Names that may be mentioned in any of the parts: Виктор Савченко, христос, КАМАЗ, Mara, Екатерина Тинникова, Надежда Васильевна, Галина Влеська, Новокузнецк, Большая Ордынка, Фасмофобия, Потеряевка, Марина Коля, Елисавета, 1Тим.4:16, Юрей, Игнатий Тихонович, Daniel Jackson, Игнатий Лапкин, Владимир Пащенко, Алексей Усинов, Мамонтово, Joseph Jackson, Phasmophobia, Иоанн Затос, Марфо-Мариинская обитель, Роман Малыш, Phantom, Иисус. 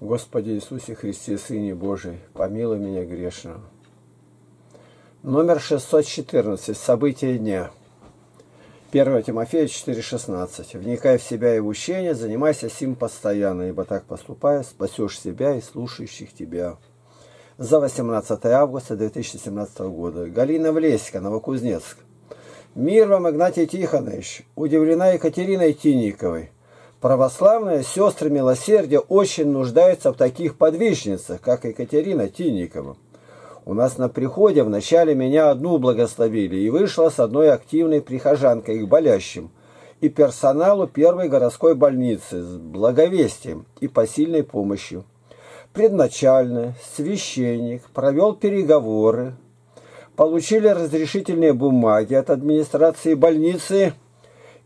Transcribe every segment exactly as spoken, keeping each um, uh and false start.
Господи Иисусе Христе, Сыне Божий, помилуй меня грешного. Номер шестьсот четырнадцать. События дня. первое Тимофея четыре шестнадцать. Вникай в себя и в учение, занимайся сим постоянно, ибо так поступая, спасешь себя и слушающих тебя. За восемнадцатое августа две тысячи семнадцатого года. Галина Влеська, Новокузнецк. Мир вам, Игнатий Тихонович. Удивлена Екатериной Тинниковой. Православные сестры милосердия очень нуждаются в таких подвижницах, как Екатерина Тинникова. У нас на приходе вначале меня одну благословили и вышла с одной активной прихожанкой к болящим и персоналу первой городской больницы с благовестием и посильной помощью. Предначально священник провел переговоры, получили разрешительные бумаги от администрации больницы,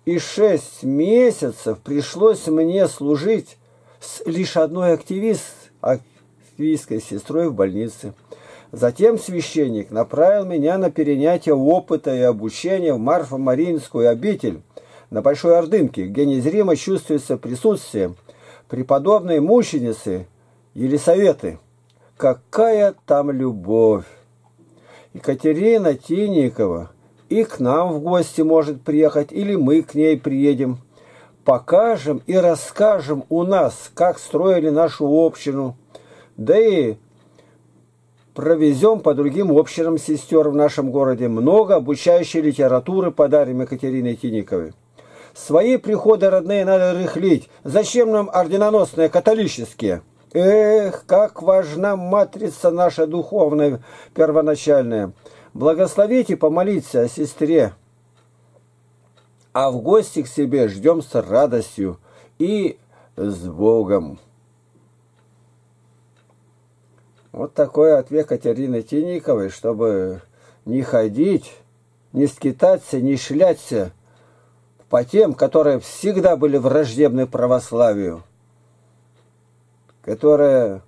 и шесть месяцев пришлось мне служить с лишь одной активист, активистской сестрой в больнице. Затем священник направил меня на перенятие опыта и обучения в Марфо-Мариинскую обитель на Большой Ордынке, где незримо чувствуется присутствие преподобной мученицы Елисаветы. Какая там любовь! Екатерина Тинникова и к нам в гости может приехать, или мы к ней приедем. Покажем и расскажем у нас, как строили нашу общину, да и провезем по другим общинам сестер в нашем городе. Много обучающей литературы подарим Екатерине Тинниковой. Свои приходы, родные, надо рыхлить. Зачем нам орденоносные католические? Эх, как важна матрица наша духовная первоначальная. Благословите, помолитесь о сестре. А в гости к себе ждем с радостью и с Богом. Вот такой ответ Екатерины Тинниковой, чтобы не ходить, не скитаться, не шляться по тем, которые всегда были враждебны православию, которые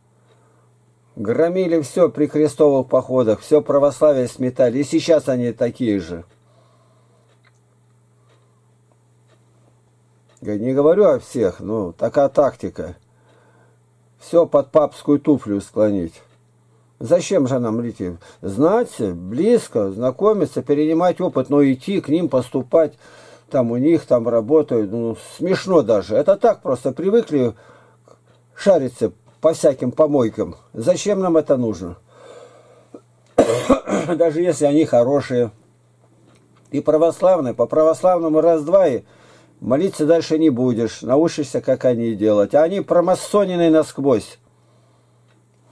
громили все при крестовых походах, все православие сметали, и сейчас они такие же. Я не говорю о всех, но такая тактика. Все под папскую туфлю склонить. Зачем же нам идти? Знать, близко, знакомиться, перенимать опыт, но идти к ним, поступать, там у них там работают, ну, смешно даже. Это так просто привыкли шариться по всяким помойкам. Зачем нам это нужно? Даже если они хорошие. И православные, по православному раз-два и молиться дальше не будешь. Научишься, как они делать. А они промассонены насквозь.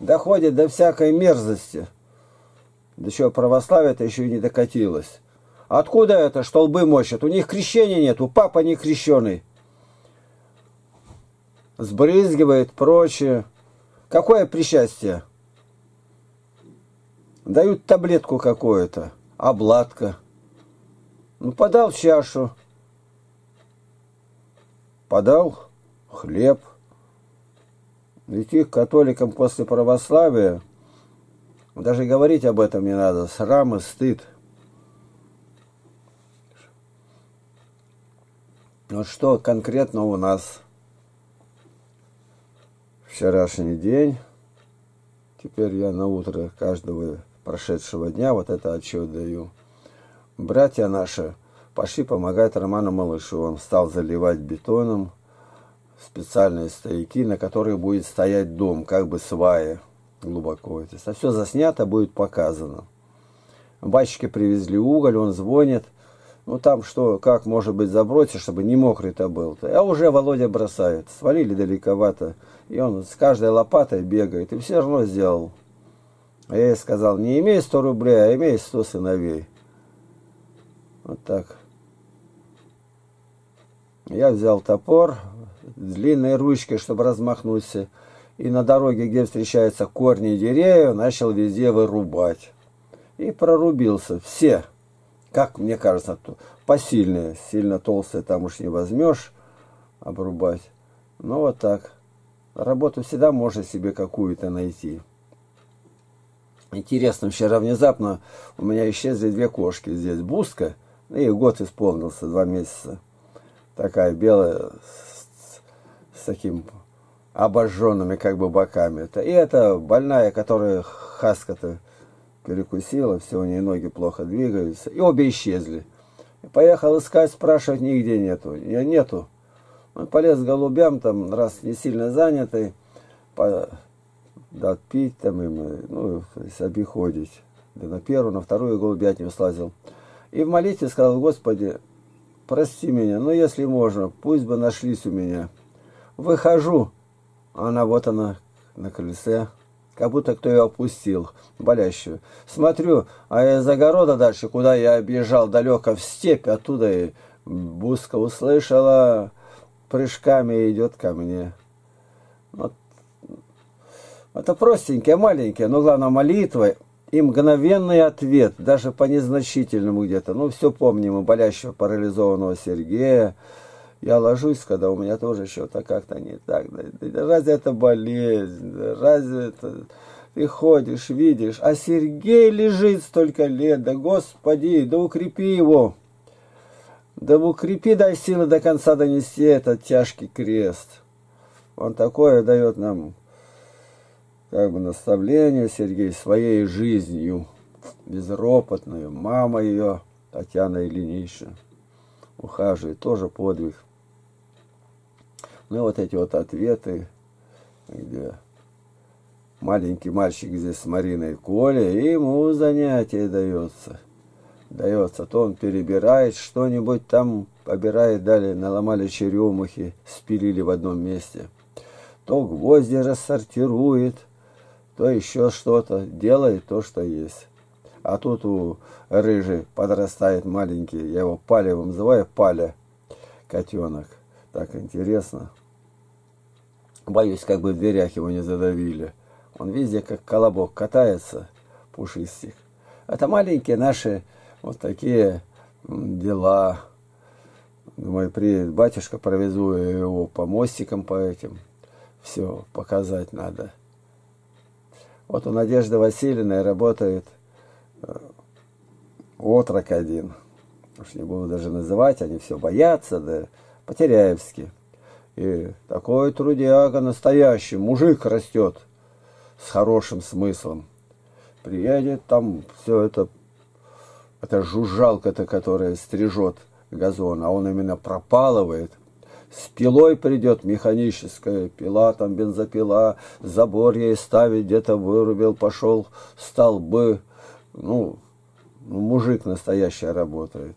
Доходит до всякой мерзости. До чего православие-то еще и не докатилось. Откуда это, что лбы мочат? У них крещения нет, у папа не крещеный. Сбрызгивает, прочее. Какое причастие? Дают таблетку какую-то. Обладка. Ну, подал чашу. Подал хлеб. Идти к католикам после православия, даже говорить об этом не надо, срам и стыд. Вот что конкретно у нас вчерашний день. Теперь я на утро каждого прошедшего дня вот это отчет даю. Братья наши пошли помогать Роману Малышу. Он стал заливать бетоном специальные стояки, на которых будет стоять дом, как бы сваи глубоко. То есть, а все заснято, будет показано. Батчики привезли уголь, он звонит. Ну там что, как может быть забросить, чтобы не мокрый-то был-то. А уже Володя бросает. Свалили далековато. И он с каждой лопатой бегает. И все равно сделал. А я ей сказал, не имей сто рублей, а имей сто сыновей. Вот так. Я взял топор длинной ручкой, чтобы размахнуться. И на дороге, где встречаются корни деревьев, начал везде вырубать. И прорубился. Все. Как мне кажется, посильные. Сильно толстые там уж не возьмешь обрубать. Ну вот так. Работу всегда можно себе какую-то найти. Интересно, вчера внезапно у меня исчезли две кошки. Здесь бузка. И год исполнился, два месяца. Такая белая, с, с таким обожженными как бы боками. И это больная, которая хаска-то перекусила, все, у нее ноги плохо двигаются. И обе исчезли. Поехал искать, спрашивать, нигде нету. Ее нету. Он полез к голубям, там, раз не сильно занятый, по... дать пить там им, ну, то есть обиходить. Да на первую, на вторую голубь от него слазил. И в молитве сказал: Господи, прости меня, но если можно, пусть бы нашлись у меня. Выхожу, она вот она на крыльце, как будто кто ее опустил, болящую. Смотрю, а из огорода дальше, куда я объезжал далеко в степь, оттуда и Буска услышала, прыжками идет ко мне. Вот. Это простенькие, маленькие, но главное молитвы и мгновенный ответ, даже по незначительному где-то. Ну, все помним, у болящего парализованного Сергея. Я ложусь, когда у меня тоже что-то как-то не так. Да, разве это болезнь? Да, разве это... Ты ходишь, видишь, а Сергей лежит столько лет. Да, Господи, да укрепи его. Да укрепи, дай силы до конца донести этот тяжкий крест. Он такое дает нам... как бы наставление, Сергей, своей жизнью, безропотную. Мама ее, Татьяна Ильинична, ухаживает, тоже подвиг. Ну и вот эти вот ответы, где маленький мальчик здесь с Мариной Колей, и ему занятие дается. Дается, то он перебирает что-нибудь, там побирает, далее наломали черемухи, спилили в одном месте. То гвозди рассортирует, то еще что-то, делает то, что есть. А тут у рыжий подрастает маленький, я его Палевым называю, Паля, котенок. Так интересно. Боюсь, как бы в дверях его не задавили. Он везде как колобок катается, пушистик. Это маленькие наши вот такие дела. Думаю, приедет батюшка, провезу его по мостикам по этим. Все показать надо. Вот у Надежды Васильевны работает отрок один. Уж не буду даже называть, они все боятся, да, по-теряевски. И такой трудяга настоящий, мужик растет с хорошим смыслом. Приедет там, все это, это жужжалка-то, которая стрижет газон, а он именно пропалывает. С пилой придет, механическая пила, там бензопила, забор ей ставить, где-то вырубил, пошел, столбы. Ну, мужик настоящий работает.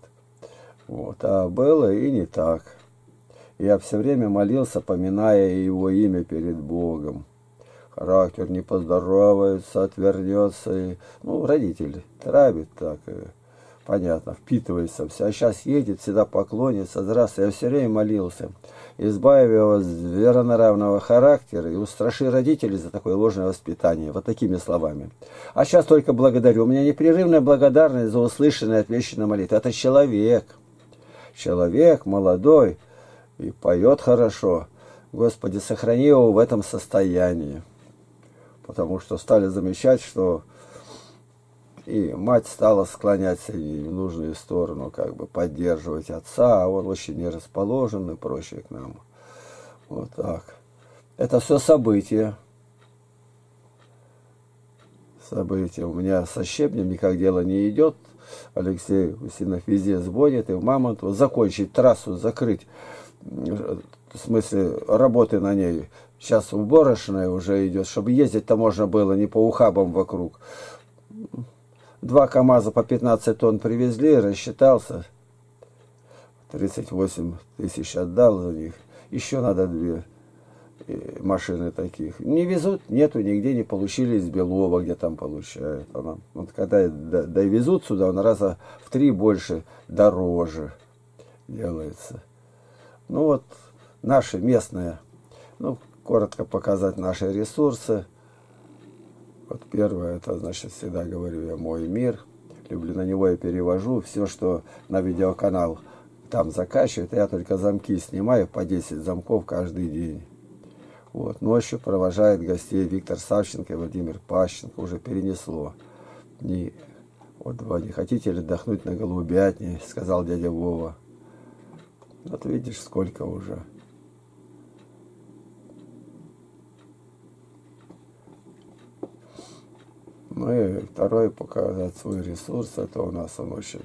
Вот. А было и не так. Я все время молился, поминая его имя перед Богом. Характер не поздоровается, отвернется. И, ну, родители травит так. Понятно, впитывается все. А сейчас едет, всегда поклонится. Здравствуй, я все время молился. Избавь его от зверонаравного характера и устраши родителей за такое ложное воспитание. Вот такими словами. А сейчас только благодарю. У меня непрерывная благодарность за услышанное и отвеченное молитву. Это человек. Человек молодой и поет хорошо. Господи, сохрани его в этом состоянии. Потому что стали замечать, что... И мать стала склоняться в нужную сторону, как бы поддерживать отца, а он очень не расположен и прочее к нам. Вот так. Это все события. События. У меня со щебнем никак дело не идет. Алексей Усинов везде звонит, и в Мамонтово закончить трассу, закрыть. В смысле, работы на ней. Сейчас уборочная уже идет, чтобы ездить-то можно было не по ухабам вокруг. Два КАМАЗа по пятнадцать тонн привезли, рассчитался. тридцать восемь тысяч отдал за них. Еще надо две машины таких. Не везут, нету, нигде не получили из Белова, где там получают. Она, вот когда довезут сюда, он раза в три больше, дороже делается. Ну вот, наши местные. Ну, коротко показать наши ресурсы. Вот первое, это значит, всегда говорю я, мой мир. Люблю, на него я перевожу. Все, что на видеоканал там закачивает, я только замки снимаю, по десять замков каждый день. Вот. Ночью провожает гостей Виктор Савченко и Владимир Пащенко. Уже перенесло. Не, вот два, не хотите ли отдохнуть на голубятне, сказал дядя Вова. Вот видишь, сколько уже. Ну и второе, показать свой ресурс. Это у нас он очень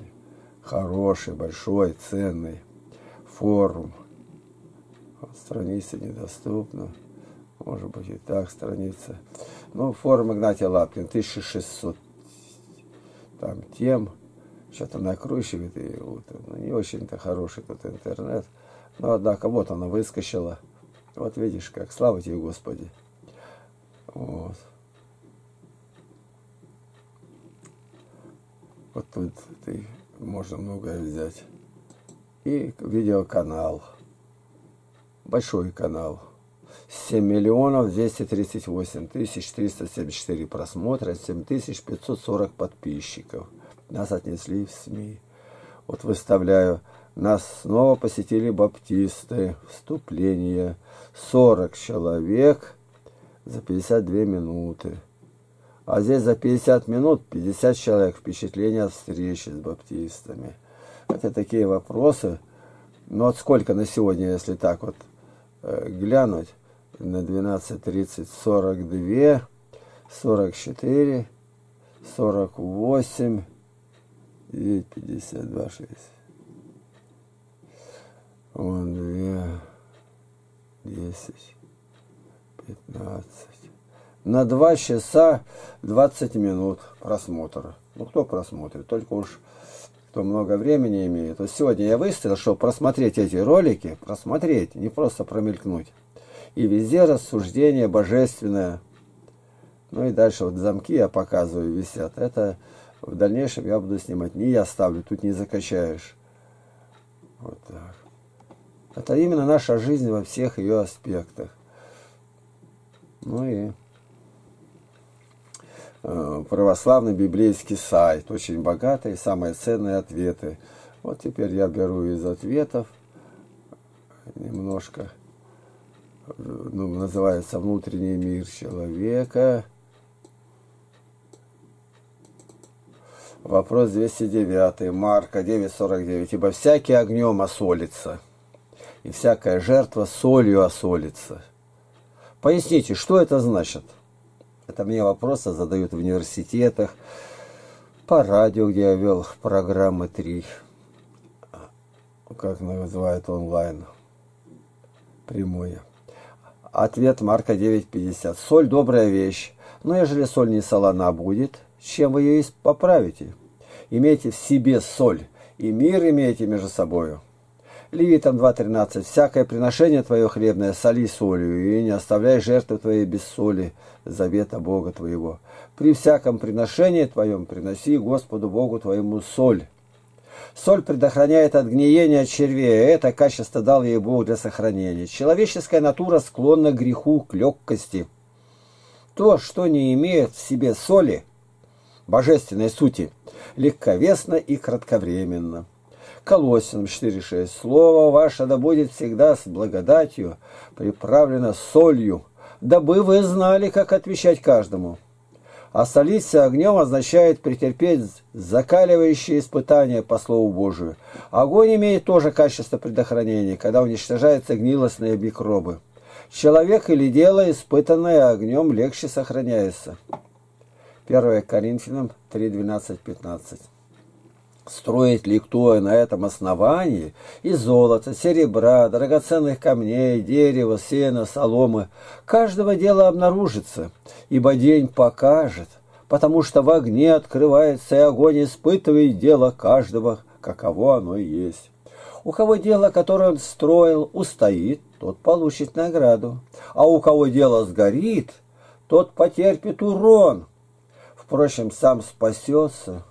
хороший, большой, ценный форум. Страница недоступна. Может быть и так страница. Ну, форум Игнатия Лапкина, тысяча шестьсот там тем. Что-то накручивает его. Ну, не очень-то хороший тут интернет. Но, однако, вот она выскочила. Вот видишь как. Слава тебе, Господи. Вот. Вот тут ты, можно многое взять. И видеоканал. Большой канал. семь миллионов двести тридцать восемь тысяч триста семьдесят четыре просмотра, семь тысяч пятьсот сорок подписчиков. Нас отнесли в СМИ. Вот выставляю. Нас снова посетили баптисты. Вступление. сорок человек за пятьдесят две минуты. А здесь за пятьдесят минут пятьдесят человек. Впечатление от встречи с баптистами. Это такие вопросы. Ну вот сколько на сегодня, если так вот э, глянуть. На двенадцать тридцать сорок два, сорок четыре, сорок восемь. И пятьдесят два, шесть. Вон два, десять, пятнадцать. На два часа двадцать минут просмотра. Ну, кто просмотрит? Только уж кто много времени имеет. Вот сегодня я выставил, чтобы просмотреть эти ролики. Просмотреть, не просто промелькнуть. И везде рассуждение божественное. Ну и дальше вот замки я показываю, висят. Это... В дальнейшем я буду снимать. Не я ставлю, тут не закачаешь. Вот так. Это именно наша жизнь во всех ее аспектах. Ну и э, православный библейский сайт. Очень богатый. Самые ценные ответы. Вот теперь я беру из ответов. Немножко. Ну, называется «Внутренний мир человека». Вопрос двести девять, Марка девять сорок девять. Ибо всякий огнем осолится, и всякая жертва солью осолится. Поясните, что это значит? Это мне вопросы задают в университетах, по радио, где я вел программы три, как называют онлайн, прямые. Ответ Марка девять пятьдесят. Соль – добрая вещь, но ежели соль не солона будет, чем вы ее поправите? Имейте в себе соль, и мир имейте между собою. Левитам два тринадцать. Всякое приношение твое хлебное соли солью, и не оставляй жертвы твоей без соли, завета Бога твоего. При всяком приношении твоем приноси Господу Богу твоему соль. Соль предохраняет от гниения червей, это качество дал ей Бог для сохранения. Человеческая натура склонна к греху, к легкости. То, что не имеет в себе соли, божественной сути, легковесно и кратковременно. Колоссянам четыре шесть. Слово ваше да будет всегда с благодатью, приправлено солью, дабы вы знали, как отвечать каждому. А солиться огнем означает претерпеть закаливающие испытания по Слову Божию. Огонь имеет тоже качество предохранения, когда уничтожаются гнилостные микробы. Человек или дело, испытанное огнем, легче сохраняется. первое Коринфянам три двенадцать пятнадцать. Строит ли кто на этом основании из золота, серебра, драгоценных камней, дерева, сена, соломы, каждого дела обнаружится, ибо день покажет, потому что в огне открывается, и огонь испытывает дело каждого, каково оно и есть. У кого дело, которое он строил, устоит, тот получит награду, а у кого дело сгорит, тот потерпит урон. Впрочем, сам спасется,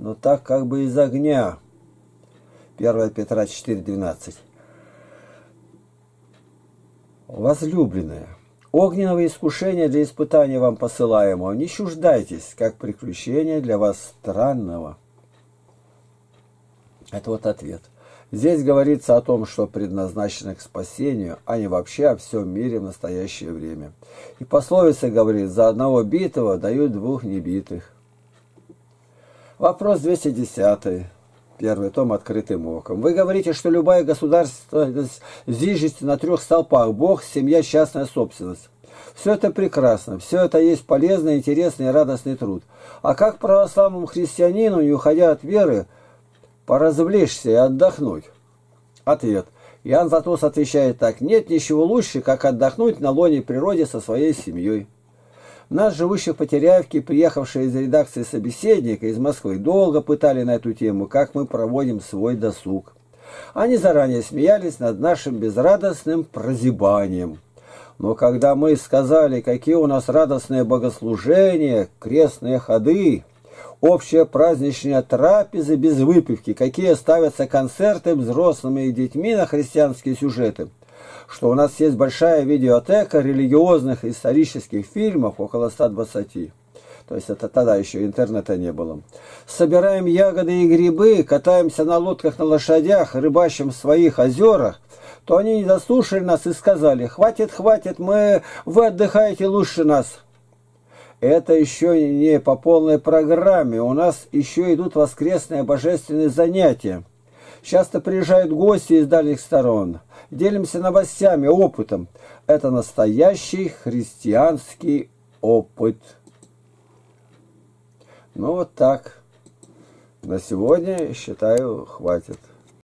но так как бы из огня. первое Петра четыре двенадцать. Возлюбленные, огненного искушения для испытания вам посылаемого не чуждайтесь, как приключение для вас странного. Это вот ответ. Здесь говорится о том, что предназначено к спасению, а не вообще о всем мире в настоящее время. И пословица говорит, за одного битого дают двух небитых. Вопрос двести десять. первый том «Открытым оком». Вы говорите, что любая государственность зиждется на трех столпах: Бог, семья, частная собственность. Все это прекрасно, все это есть полезный, интересный и радостный труд. А как православному христианину, не уходя от веры, поразвлечься и отдохнуть? Ответ. Иоанн Затос отвечает так: нет ничего лучше, как отдохнуть на лоне природе со своей семьей. Нас, живущих в Потеряевке, приехавшие из редакции «Собеседника» из Москвы, долго пытали на эту тему, как мы проводим свой досуг. Они заранее смеялись над нашим безрадостным прозябанием. Но когда мы сказали, какие у нас радостные богослужения, крестные ходы, общие праздничные трапезы без выпивки, какие ставятся концерты взрослыми и детьми на христианские сюжеты, что у нас есть большая видеотека религиозных исторических фильмов, около ста двадцати, то есть это тогда еще интернета не было. Собираем ягоды и грибы, катаемся на лодках, на лошадях, рыбачим в своих озерах, то они не дослушали нас и сказали: хватит, хватит, мы, вы отдыхаете лучше нас. Это еще не по полной программе, у нас еще идут воскресные божественные занятия. Часто приезжают гости из дальних сторон. Делимся новостями, опытом. Это настоящий христианский опыт. Ну вот так. На сегодня, считаю, хватит.